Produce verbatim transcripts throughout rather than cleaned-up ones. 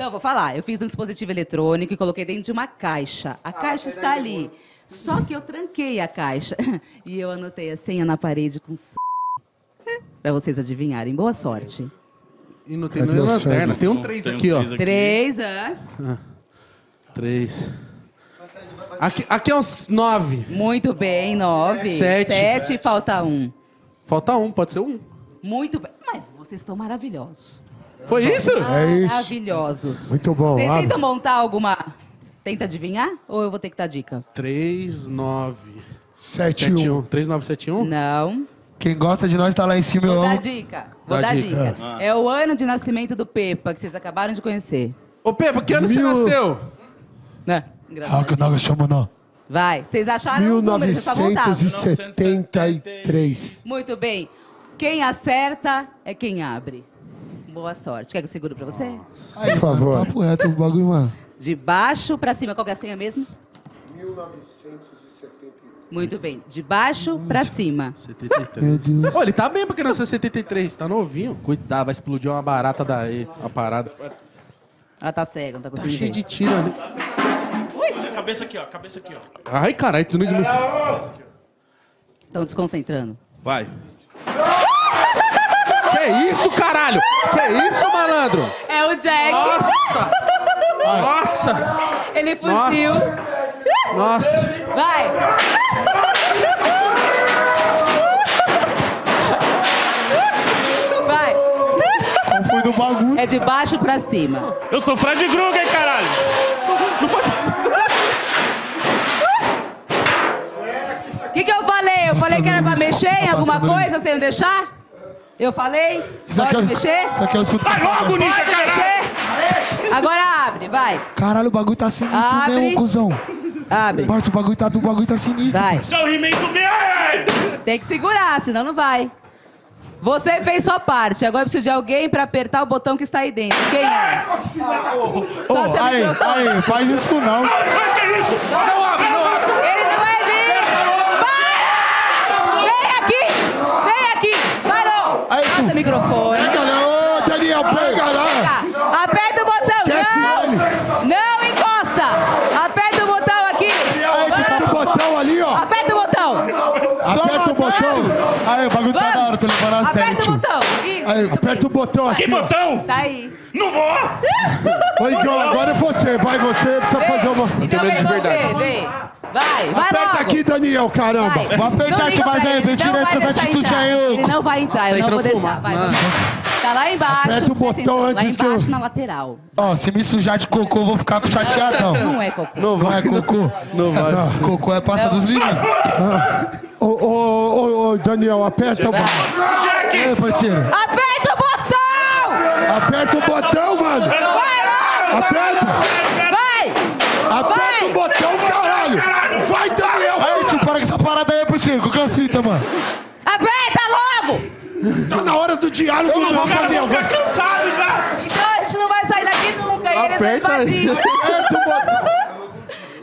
Então, vou falar. Eu fiz um dispositivo eletrônico e coloquei dentro de uma caixa. A ah, caixa está ali. Boa. Só que eu tranquei a caixa. E eu anotei a senha na parede com... Para vocês adivinharem. Boa sorte. E não tem nenhuma lanterna. Tem um três aqui, ó. Três, ah. Três. Aqui, aqui é uns nove. Muito bem, nove. Sete. Sete, falta um. Falta um, pode ser um. Muito bem. Mas vocês estão maravilhosos. Foi isso? É isso. Maravilhosos. Muito bom. Vocês tentam montar alguma... Tenta adivinhar? Ou eu vou ter que dar dica? Três, nove. Sete, sete um. um. Três, nove, sete, um? Não. Quem gosta de nós tá lá em cima. Vou dar dica. Vou dar dica. Ah. É o ano de nascimento do Peppa, que vocês acabaram de conhecer. Ô, Peppa, que ano Mil... você nasceu? Né? Não. Vai. Vocês acharam os números, vocês estão voltados. mil novecentos e setenta e três. Muito bem. Quem acerta é quem abre. Boa sorte. Quer que eu seguro pra você? Ai, por favor. Papo reto, o bagulho, mano. De baixo pra cima. Qual que é a senha mesmo? mil novecentos e setenta e três. Muito bem. De baixo pra cima. setenta e três. Pô, ele tá bem porque nasceu em setenta e três. Tá novinho. Cuidado, vai explodir uma barata daí. Uma parada. Ela tá cega, não tá conseguindo. Tá cheio de tiro ali. Cabeça aqui, ó. Cabeça aqui, ó. Ai, caralho, tu não... Estão desconcentrando. Vai. Que isso, caralho? Que isso, malandro? É o Jack. Nossa! Nossa! Ele fugiu. Nossa! Nossa. Vai! Vai! Qual foi do bagulho? É de baixo pra cima. Eu sou Freddy Krueger, caralho! Não pode ser. O que, que eu falei? Eu falei que era pra mexer em alguma coisa sem eu deixar? Eu falei? Pode é, mexer? Isso aqui eu escuto. Vai logo, Nisha, caralho! Agora abre, vai. Caralho, o bagulho tá sinistro abre. Mesmo, cuzão. Abre. Porta, o bagulho tá, o bagulho tá sinistro. Vai. Seu He-Man sumiu! Tem que segurar, senão não vai. Você fez sua parte, agora eu preciso de alguém pra apertar o botão que está aí dentro. Quem é? Oh, oh, aí, aí, faz isso não. Não, que é isso? Não abre, não abre. Ele não vai vir! Para! Vem aqui! Vem aqui! Parou! Passa o microfone. Ô, Daniel, pega lá! Aperta o botão! Não! Não encosta! Aperta o botão aqui! Aperta o botão ali, ó! Aperta o botão! Aperta o botão! Aí, o bagulho tá na hora, tô levando a sério. Aperta o botão! Isso, aperta o botão aqui! Que botão? Tá aí! Não vou! Oi, Igor, agora é você, vai você, precisa fazer uma. Então vem, vem, vem! Vai, vai aperta logo. Aqui, Daniel, caramba! Vai. Vou apertar demais aí, vem tirando essas atitudes aí, ô! Ele não vai entrar, nossa, eu não vou deixar, vai, vai. Tá lá embaixo. Aperta o botão antes lá que embaixo, eu... na lateral. Ó, oh, se me sujar de cocô, eu vou ficar chateadão. Não é cocô. Não vai, não é cocô. Não vai. Não. Cocô é passa dos livros. Ô, ô, ô, Daniel, aperta o botão. Ei, parceiro. Aperta o botão! Aperta o botão, mano! Vai lá! Aperta! Vai! Aperta o botão, caralho! Vai, Daniel! Aí, para com essa parada aí, parceiro, com a fita, mano. Aperta logo! Tá na hora do diálogo, não, não, cara, eu vou ficar cansado já. Então a gente não vai sair daqui nunca, e eles vão invadir. Aperta o botão.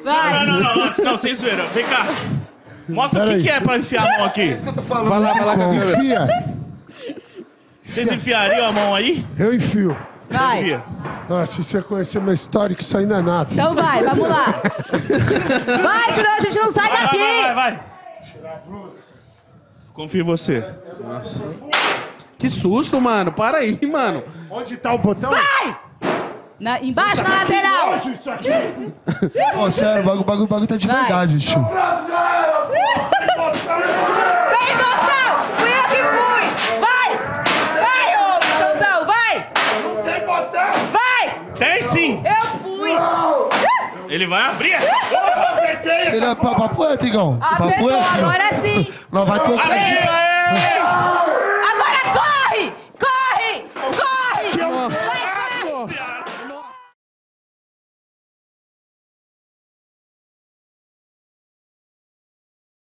Vai. Não, não, não, antes não, sem zoeira. Vem cá. Mostra o que, que é pra enfiar a mão aqui. É isso que eu tô falando. Vai lá, vai lá, vai lá. Enfia. Vocês enfiariam a mão aí? Eu enfio. Vai. Enfia. Nossa, se você conhecer meu histórico, isso ainda é nada. Então vai, vamos lá. Vai, senão a gente não sai vai, daqui. Vai, vai, vai. Tirar a blusa. Confio em você. Nossa. Que susto, mano. Para aí, mano. Onde tá o botão? Vai! Na, embaixo, tá na lateral. Longe, isso aqui. Pô, sério, o bagulho, bagulho, bagulho tá de vai. Verdade, tio. Vem, botão! Fui eu que fui! Vai! Vai, ô, botãozão, vai! Não tem botão! Vai! Tem sim! Eu fui! Não. Ele vai abrir essa porra! Ele é papo é, Tigão. Apertou, agora sim. Não vai ter... Agora corre!